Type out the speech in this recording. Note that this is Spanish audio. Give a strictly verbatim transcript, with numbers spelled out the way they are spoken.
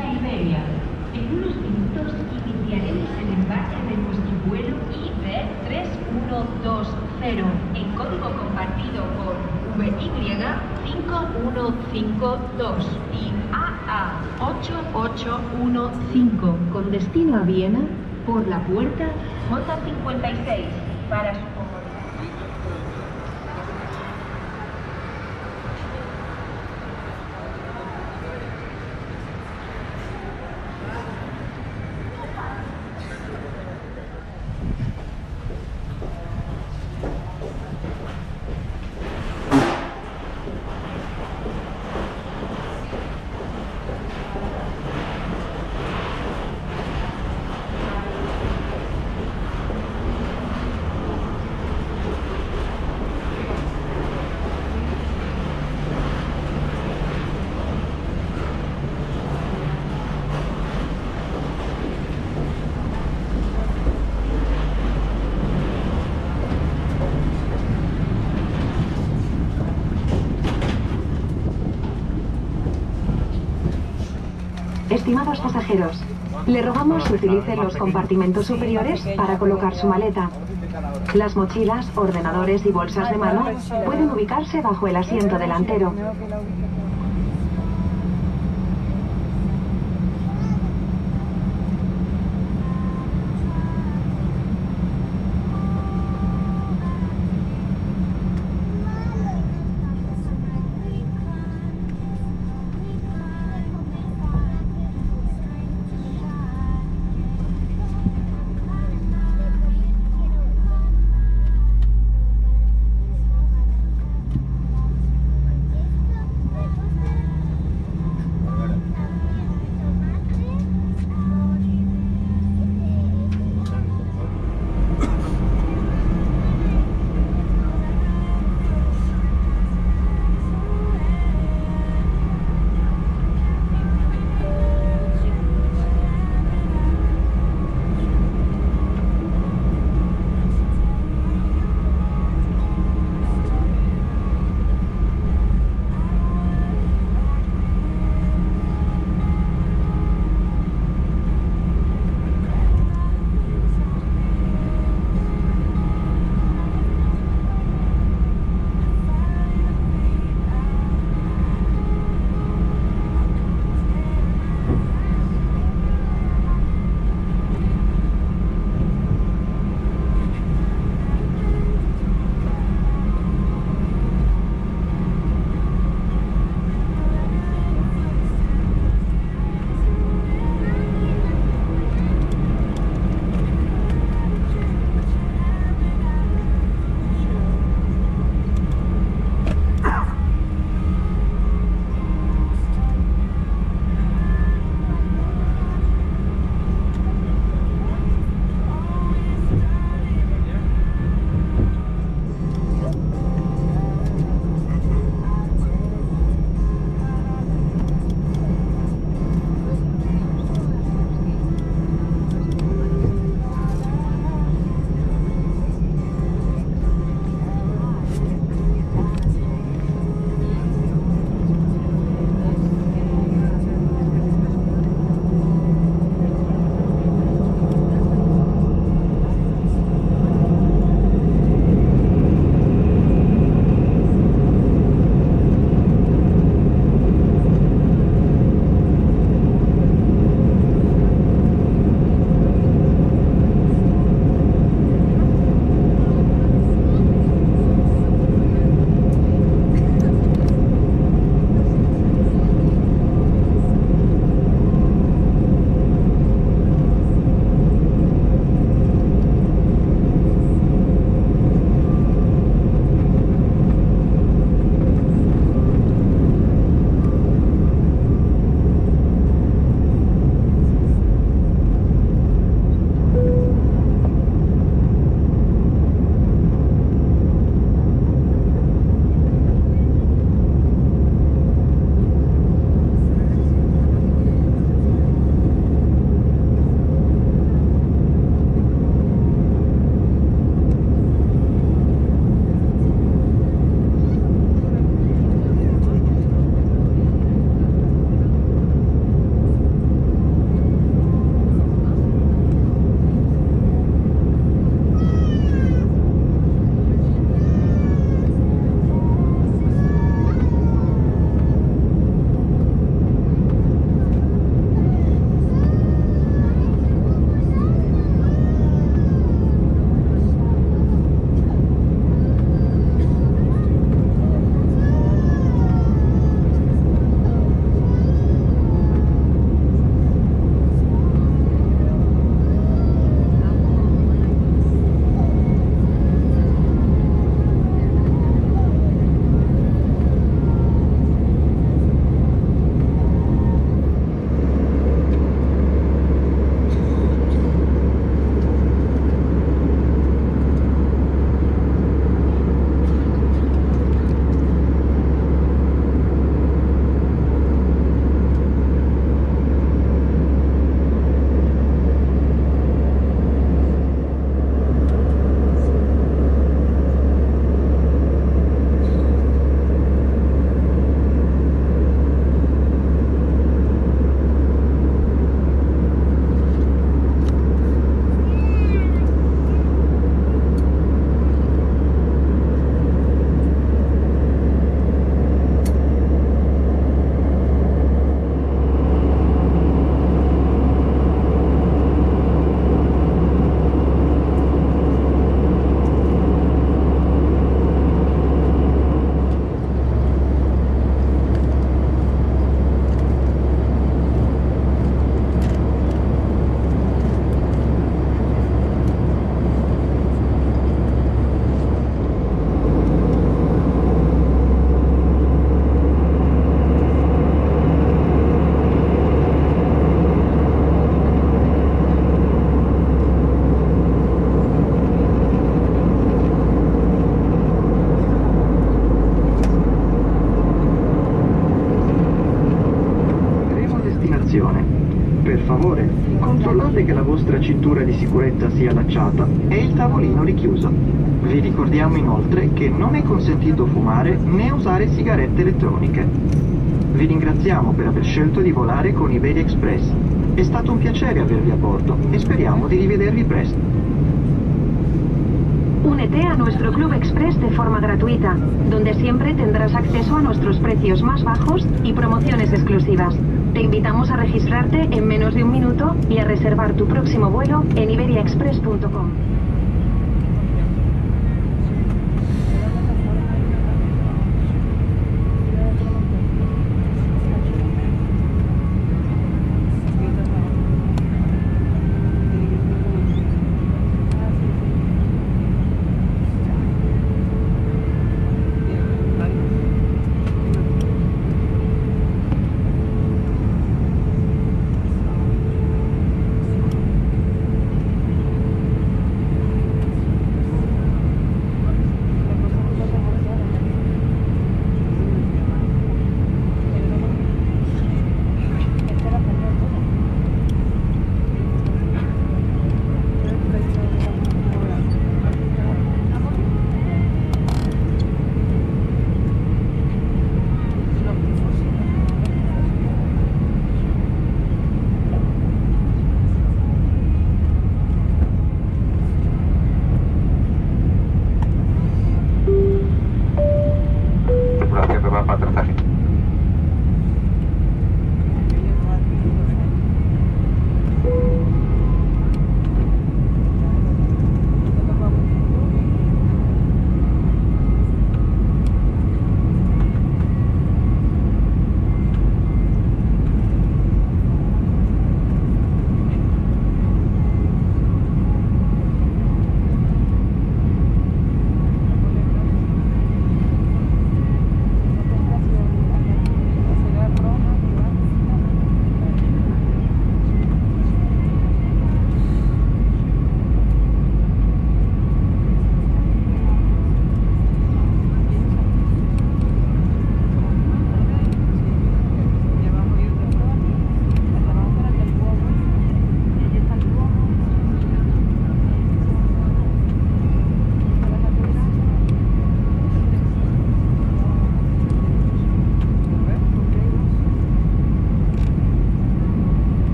a Iberia. En unos minutos iniciaremos el embarque de nuestro vuelo I B tres uno dos cero en código compartido con V Y cinco uno cinco dos y A A ocho ocho uno cinco con destino a Viena por la puerta J cincuenta y seis para su comodidad. Estimados pasajeros, le rogamos que utilice los compartimentos superiores para colocar su maleta. Las mochilas, ordenadores y bolsas de mano pueden ubicarse bajo el asiento delantero. destinazione. Per favore, controllate che la vostra cintura di sicurezza sia allacciata e il tavolino richiuso. Vi ricordiamo inoltre che non è consentito fumare né usare sigarette elettroniche. Vi ringraziamo per aver scelto di volare con Iberia Express. È stato un piacere avervi a bordo e speriamo di rivedervi presto. Únete a nuestro Club Express de forma gratuita, donde siempre tendrás acceso a nuestros precios más bajos y promociones exclusivas. Te invitamos a registrarte en menos de un minuto y a reservar tu próximo vuelo en Iberia Express punto com.